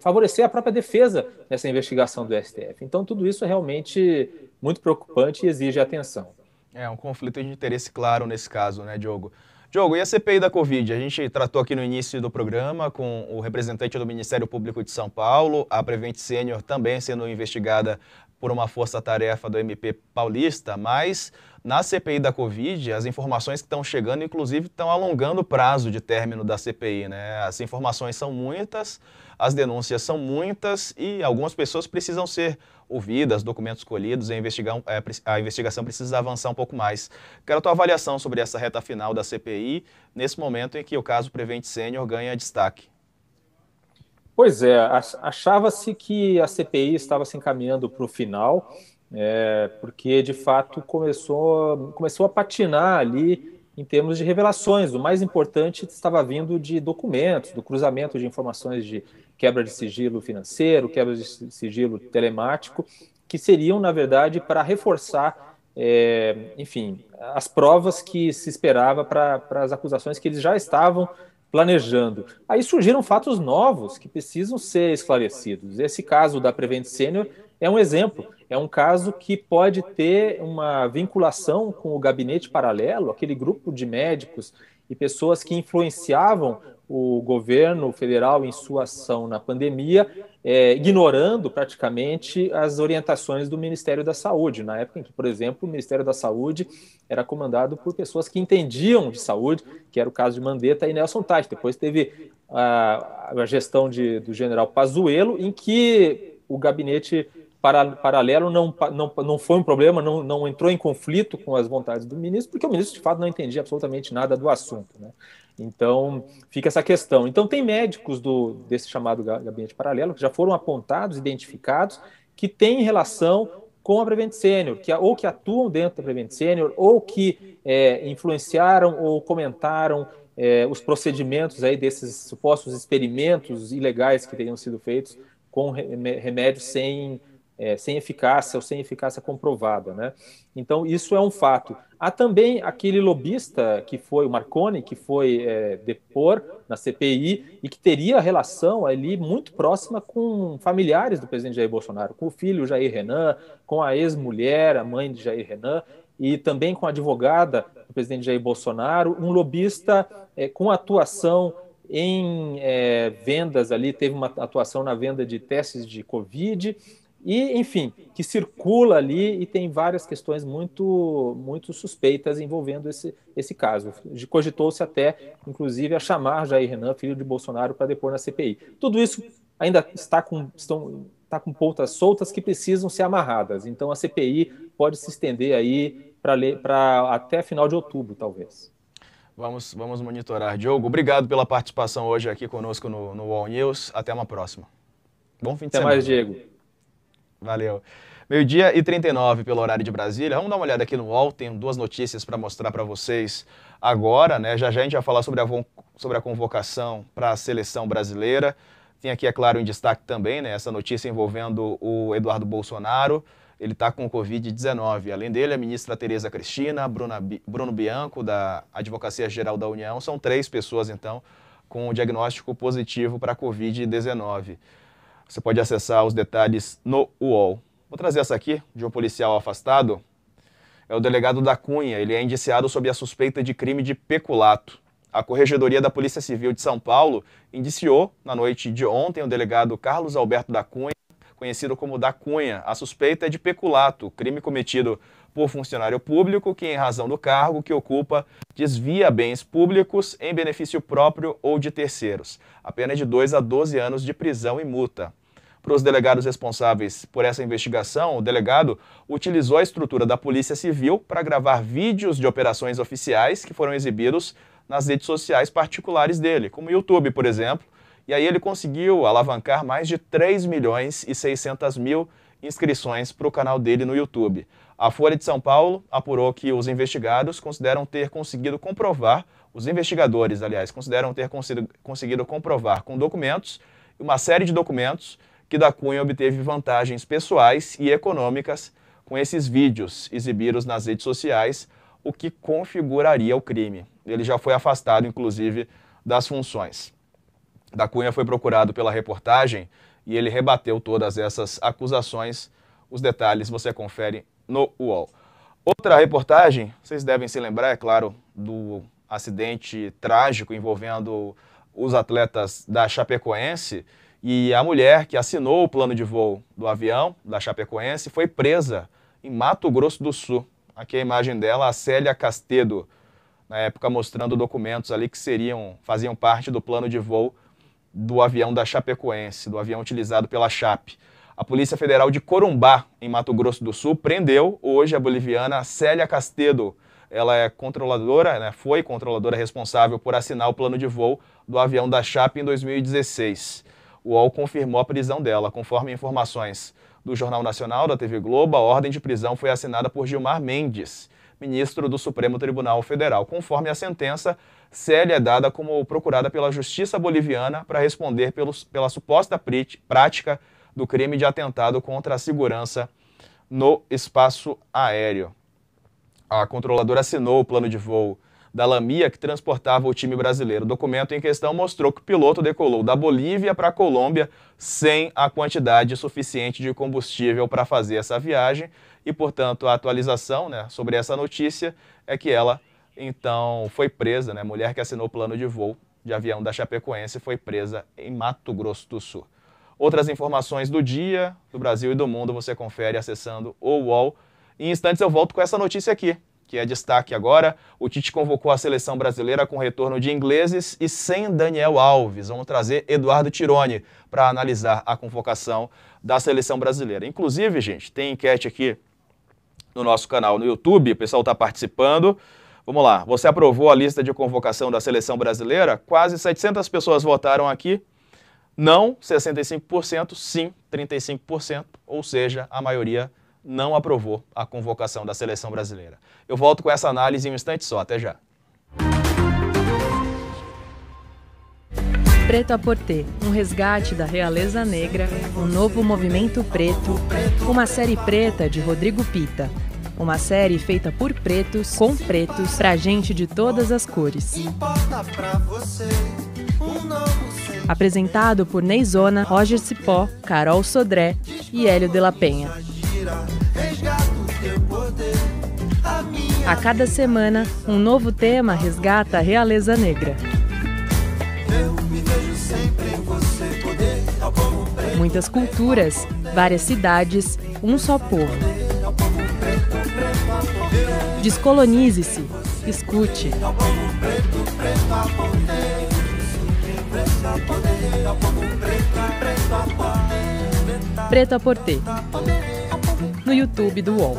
favorecer a própria defesa nessa investigação do STF. Então, tudo isso é realmente muito preocupante e exige atenção. É um conflito de interesse claro nesse caso, né, Diogo? Diogo, e a CPI da Covid? A gente tratou aqui no início do programa com o representante do Ministério Público de São Paulo, a Prevent Sênior também sendo investigada por uma força-tarefa do MP paulista, mas na CPI da Covid, as informações que estão chegando, inclusive, estão alongando o prazo de término da CPI, né? As informações são muitas, as denúncias são muitas e algumas pessoas precisam ser ouvidas, documentos colhidos, a investigação precisa avançar um pouco mais. Quero a tua avaliação sobre essa reta final da CPI, nesse momento em que o caso Prevent Sênior ganha destaque. Pois é, achava-se que a CPI estava se encaminhando para o final, porque de fato começou a patinar ali em termos de revelações. O mais importante estava vindo de documentos, do cruzamento de informações de quebra de sigilo financeiro, quebra de sigilo telemático, que seriam, na verdade, para reforçar, as provas que se esperava para as acusações que eles já estavam planejando. Aí surgiram fatos novos que precisam ser esclarecidos. Esse caso da Prevent Sênior é um exemplo, é um caso que pode ter uma vinculação com o gabinete paralelo, aquele grupo de médicos e pessoas que influenciavam o governo federal em sua ação na pandemia, ignorando praticamente as orientações do Ministério da Saúde, na época em que, por exemplo, o Ministério da Saúde era comandado por pessoas que entendiam de saúde, que era o caso de Mandetta e Nelson Tais. Depois teve a gestão do general Pazuello, em que o gabinete paralelo não foi um problema, não entrou em conflito com as vontades do ministro, porque o ministro, de fato, não entendia absolutamente nada do assunto, né? Então, fica essa questão. Então, tem médicos desse chamado gabinete paralelo que já foram apontados, identificados, que têm relação com a Prevent Sênior, ou que atuam dentro da Prevent Sênior, ou que influenciaram ou comentaram os procedimentos aí desses supostos experimentos ilegais que teriam sido feitos com remédios sem eficácia ou sem eficácia comprovada, né? Então, isso é um fato. Há também aquele lobista que foi o Marconi, que foi depor na CPI e que teria relação ali muito próxima com familiares do presidente Jair Bolsonaro, com o filho Jair Renan, com a ex-mulher, a mãe de Jair Renan, e também com a advogada do presidente Jair Bolsonaro, um lobista com atuação em vendas ali, teve uma atuação na venda de testes de Covid, e, enfim, que circula ali e tem várias questões muito, muito suspeitas envolvendo esse caso. Cogitou-se até, inclusive, a chamar Jair Renan, filho de Bolsonaro, para depor na CPI. Tudo isso ainda está com pontas soltas que precisam ser amarradas. Então, a CPI pode se estender aí para até final de outubro, talvez. Vamos monitorar. Diogo, obrigado pela participação hoje aqui conosco no All News. Até uma próxima. Bom fim de semana. Até mais, Diego. Valeu. 12h39 pelo horário de Brasília. Vamos dar uma olhada aqui no UOL. Tem duas notícias para mostrar para vocês agora, né? Já a gente vai falar sobre a convocação para a seleção brasileira. Tem aqui, é claro, em destaque também, né, essa notícia envolvendo o Eduardo Bolsonaro. Ele está com Covid-19. Além dele, a ministra Tereza Cristina, Bruno Bianco, da Advocacia Geral da União. São três pessoas, então, com o diagnóstico positivo para a Covid-19. Você pode acessar os detalhes no UOL. Vou trazer essa aqui, de um policial afastado. É o delegado da Cunha. Ele é indiciado sob a suspeita de crime de peculato. A Corregedoria da Polícia Civil de São Paulo indiciou, na noite de ontem, o delegado Carlos Alberto da Cunha, conhecido como da Cunha. A suspeita é de peculato, crime cometido por funcionário público que, em razão do cargo que ocupa, desvia bens públicos em benefício próprio ou de terceiros. A pena é de 2 a 12 anos de prisão e multa. Para os delegados responsáveis por essa investigação, o delegado utilizou a estrutura da Polícia Civil para gravar vídeos de operações oficiais que foram exibidos nas redes sociais particulares dele, como o YouTube, por exemplo, e aí ele conseguiu alavancar mais de 3.600.000 inscrições para o canal dele no YouTube. A Folha de São Paulo apurou que os investigados consideram ter conseguido comprovar com documentos, uma série de documentos, que da Cunha obteve vantagens pessoais e econômicas com esses vídeos exibidos nas redes sociais, o que configuraria o crime. Ele já foi afastado, inclusive, das funções. Da Cunha foi procurado pela reportagem e ele rebateu todas essas acusações. Os detalhes você confere no UOL. Outra reportagem, vocês devem se lembrar, é claro, do acidente trágico envolvendo os atletas da Chapecoense, e a mulher que assinou o plano de voo do avião da Chapecoense foi presa em Mato Grosso do Sul. Aqui a imagem dela, a Célia Castedo, na época mostrando documentos ali que faziam parte do plano de voo do avião da Chapecoense, do avião utilizado pela Chape. A Polícia Federal de Corumbá, em Mato Grosso do Sul, prendeu hoje a boliviana Célia Castedo. Ela é controladora, foi controladora responsável por assinar o plano de voo do avião da Chape em 2016. O UOL confirmou a prisão dela. Conforme informações do Jornal Nacional, da TV Globo, a ordem de prisão foi assinada por Gilmar Mendes, ministro do Supremo Tribunal Federal. Conforme a sentença, Célia é dada como procurada pela Justiça Boliviana para responder pela suposta prática do crime de atentado contra a segurança no espaço aéreo. A controladora assinou o plano de voo da Lamia, que transportava o time brasileiro. O documento em questão mostrou que o piloto decolou da Bolívia para a Colômbia sem a quantidade suficiente de combustível para fazer essa viagem e, portanto, a atualização sobre essa notícia é que ela, então, foi presa, a mulher que assinou o plano de voo de avião da Chapecoense foi presa em Mato Grosso do Sul. Outras informações do dia, do Brasil e do mundo, você confere acessando o UOL. Em instantes eu volto com essa notícia aqui, que é destaque agora. O Tite convocou a seleção brasileira com retorno de ingleses e sem Daniel Alves. Vamos trazer Eduardo Tirone para analisar a convocação da seleção brasileira. Inclusive, gente, tem enquete aqui no nosso canal no YouTube, o pessoal está participando. Vamos lá, você aprovou a lista de convocação da seleção brasileira? Quase 700 pessoas votaram aqui. Não, 65%, sim, 35%, ou seja, a maioria não aprovou a convocação da seleção brasileira. Eu volto com essa análise em um instante só, até já. Preto a Porter, um resgate da realeza negra, um novo movimento preto, uma série preta de Rodrigo Pita. Uma série feita por pretos, com pretos, pra gente de todas as cores. Apresentado por Neizona, Roger Cipó, Carol Sodré e Hélio de la Penha. A cada semana, um novo tema resgata a realeza negra. Muitas culturas, várias cidades, um só povo. Descolonize-se, escute. Preto a Porter, no YouTube do UOL.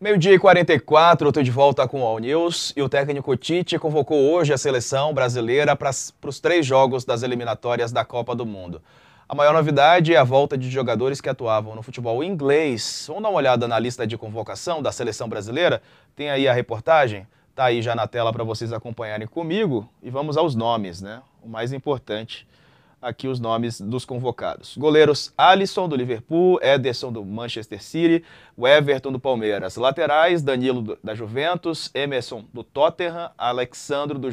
Meio-dia e 44, eu tô de volta com o All News e o técnico Tite convocou hoje a seleção brasileira para os 3 jogos das eliminatórias da Copa do Mundo. A maior novidade é a volta de jogadores que atuavam no futebol inglês. Vamos dar uma olhada na lista de convocação da seleção brasileira? Tem aí a reportagem, tá aí já na tela para vocês acompanharem comigo e vamos aos nomes, O mais importante aqui, os nomes dos convocados. Goleiros: Alisson, do Liverpool, Ederson, do Manchester City, o Everton, do Palmeiras. Laterais: Danilo, da Juventus, Emerson, do Tottenham, Alex Sandro, da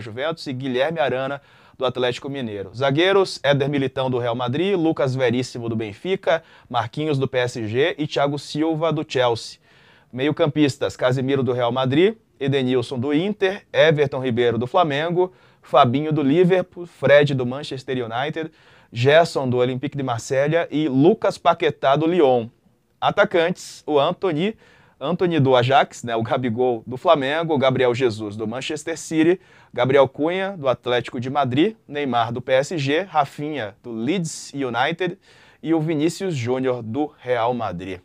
Juventus e Guilherme Arana, do Atlético Mineiro. Zagueiros: Éder Militão, do Real Madrid, Lucas Veríssimo, do Benfica, Marquinhos, do PSG e Thiago Silva, do Chelsea. Meio-campistas: Casemiro, do Real Madrid, Edenilson, do Inter, Everton Ribeiro, do Flamengo, Fabinho, do Liverpool, Fred, do Manchester United, Gerson, do Olympique de Marselha e Lucas Paquetá, do Lyon. Atacantes: o Antony, do Ajax, o Gabigol, do Flamengo, Gabriel Jesus, do Manchester City, Gabriel Cunha, do Atlético de Madrid, Neymar, do PSG, Rafinha, do Leeds United e o Vinícius Júnior, do Real Madrid.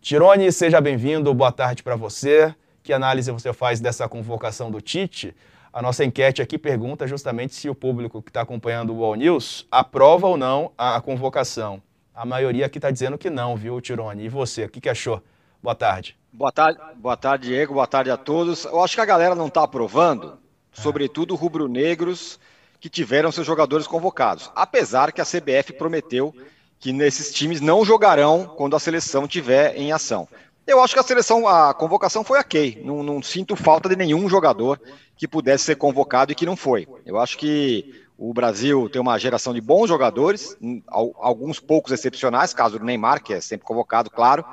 Tirone, seja bem-vindo, boa tarde para você. Que análise você faz dessa convocação do Tite? A nossa enquete aqui pergunta justamente se o público que está acompanhando o All News aprova ou não a convocação. A maioria aqui está dizendo que não, viu, Tirone? E você, o que achou? Boa tarde. Boa tarde, Diego. Boa tarde a todos. Eu acho que a galera não está aprovando, sobretudo rubro-negros, que tiveram seus jogadores convocados, apesar que a CBF prometeu que nesses times não jogarão quando a seleção tiver em ação. Eu acho que a convocação foi ok, não sinto falta de nenhum jogador que pudesse ser convocado e que não foi. Eu acho que o Brasil tem uma geração de bons jogadores, alguns poucos excepcionais, caso do Neymar, que é sempre convocado, claro,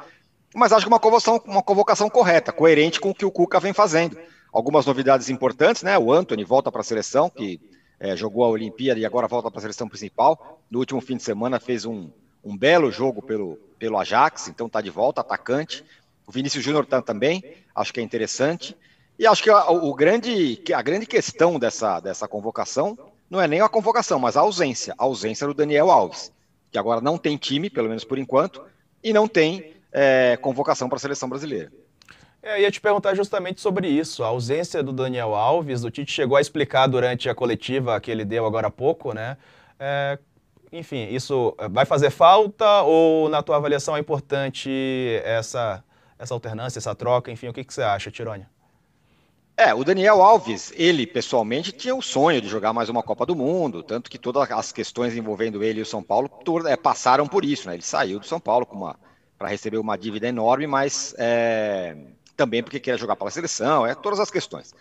mas acho que uma convocação correta, coerente com o que o Cuca vem fazendo. Algumas novidades importantes, né? O Antony volta para a seleção, que jogou a Olimpíada e agora volta para a seleção principal. No último fim de semana fez um belo jogo pelo Ajax, então está de volta, atacante. O Vinícius Júnior também, acho que é interessante. E acho que a grande questão dessa convocação não é nem a convocação, mas a ausência do Daniel Alves, que agora não tem time, pelo menos por enquanto, e não tem convocação para a seleção brasileira. Eu ia te perguntar justamente sobre isso, a ausência do Daniel Alves. O Tite chegou a explicar durante a coletiva que ele deu agora há pouco, né? Enfim, isso vai fazer falta ou na tua avaliação é importante essa alternância, essa troca? Enfim, o que você acha, Tirone? O Daniel Alves, ele pessoalmente tinha o sonho de jogar mais uma Copa do Mundo, tanto que todas as questões envolvendo ele e o São Paulo passaram por isso, né? Ele saiu do São Paulo para receber uma dívida enorme, mas também porque queria jogar pela seleção, todas as questões.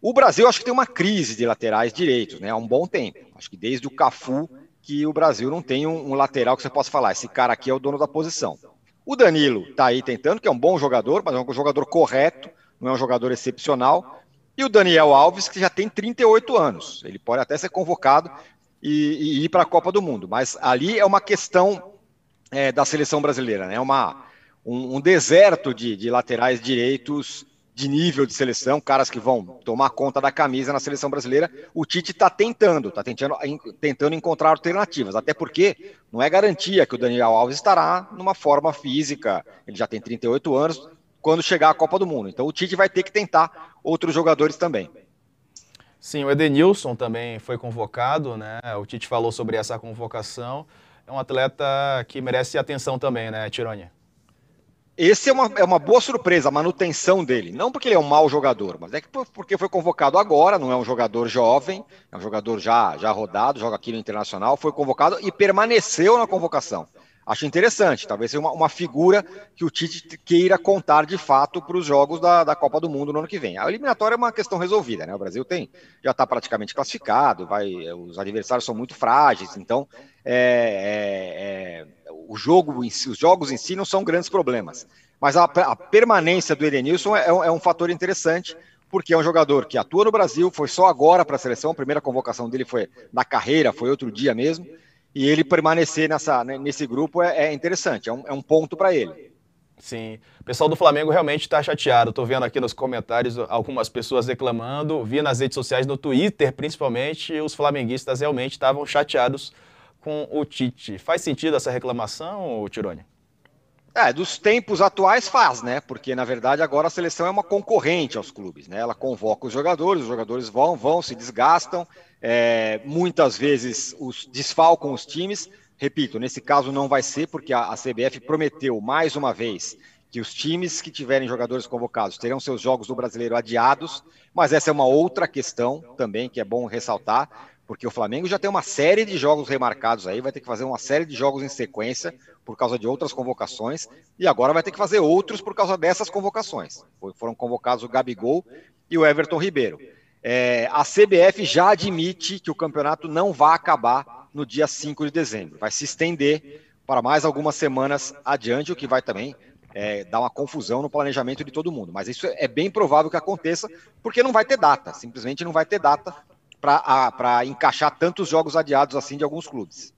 O Brasil acho que tem uma crise de laterais direitos, né? Há um bom tempo, acho que desde o Cafu, que o Brasil não tem um lateral que você possa falar, esse cara aqui é o dono da posição. O Danilo está aí tentando, que é um bom jogador, mas é um jogador correto, não é um jogador excepcional. E o Daniel Alves, que já tem 38 anos, ele pode até ser convocado e ir para a Copa do Mundo, mas ali é uma questão da seleção brasileira, né? Um deserto de laterais direitos de nível de seleção, caras que vão tomar conta da camisa na seleção brasileira. O Tite está tentando encontrar alternativas, até porque não é garantia que o Daniel Alves estará numa forma física, ele já tem 38 anos, quando chegar a Copa do Mundo. Então o Tite vai ter que tentar outros jogadores também. Sim, o Edenilson também foi convocado, né? O Tite falou sobre essa convocação, é um atleta que merece atenção também, né, Tirone? Esse é uma boa surpresa, a manutenção dele. Não porque ele é um mau jogador, mas porque foi convocado agora, não é um jogador jovem, é um jogador já rodado, joga aqui no Internacional, foi convocado e permaneceu na convocação. Acho interessante, talvez seja uma figura que o Tite queira contar de fato para os jogos da Copa do Mundo no ano que vem. A eliminatória é uma questão resolvida, né? O Brasil já está praticamente classificado, os adversários são muito frágeis, então os jogos em si não são grandes problemas. Mas a permanência do Edenilson é um fator interessante, porque é um jogador que atua no Brasil, foi só agora para a seleção, a primeira convocação dele foi na carreira, foi outro dia mesmo. E ele permanecer nesse grupo é interessante, é um ponto para ele. Sim, o pessoal do Flamengo realmente está chateado. Estou vendo aqui nos comentários algumas pessoas reclamando, vi nas redes sociais, no Twitter principalmente, os flamenguistas realmente estavam chateados com o Tite. Faz sentido essa reclamação, Tirone? Dos tempos atuais faz, né? Porque, na verdade, agora a seleção é uma concorrente aos clubes, né? Ela convoca os jogadores vão, se desgastam, muitas vezes desfalcam os times. Repito, nesse caso não vai ser, porque a CBF prometeu mais uma vez que os times que tiverem jogadores convocados terão seus jogos do Brasileiro adiados, mas essa é uma outra questão também que é bom ressaltar, porque o Flamengo já tem uma série de jogos remarcados aí, vai ter que fazer uma série de jogos em sequência por causa de outras convocações, e agora vai ter que fazer outros por causa dessas convocações. Foram convocados o Gabigol e o Everton Ribeiro. A CBF já admite que o campeonato não vai acabar no dia 5 de dezembro, vai se estender para mais algumas semanas adiante, o que vai também dar uma confusão no planejamento de todo mundo. Mas isso é bem provável que aconteça, porque não vai ter data, simplesmente não vai ter data para encaixar tantos jogos adiados assim de alguns clubes.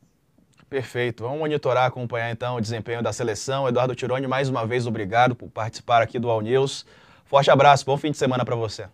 Perfeito. Vamos monitorar, acompanhar então o desempenho da seleção. Eduardo Tirone, mais uma vez, obrigado por participar aqui do All News. Forte abraço, bom fim de semana para você.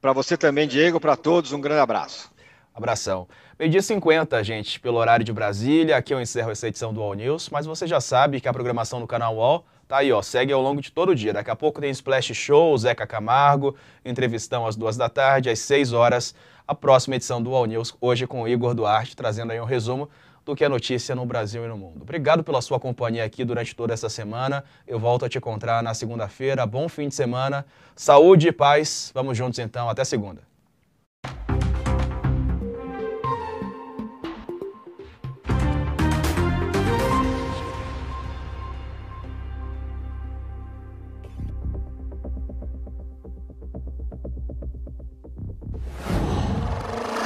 Para você também, Diego, para todos, um grande abraço. Abração. Meio-dia 50, gente, pelo horário de Brasília. Aqui eu encerro essa edição do All News, mas você já sabe que a programação do canal UOL tá aí, ó, segue ao longo de todo o dia. Daqui a pouco tem Splash Show, Zeca Camargo, entrevistão às 14h, às 18h, a próxima edição do All News, hoje com o Igor Duarte, trazendo aí um resumo do que é notícia no Brasil e no mundo. Obrigado pela sua companhia aqui durante toda essa semana. Eu volto a te encontrar na segunda-feira. Bom fim de semana, saúde e paz. Vamos juntos então, até segunda.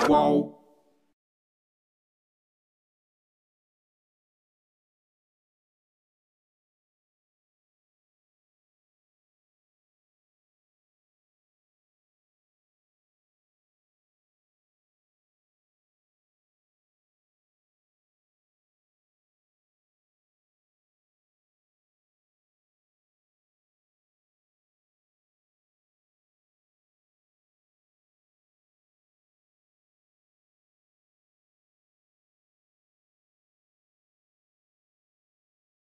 Qual?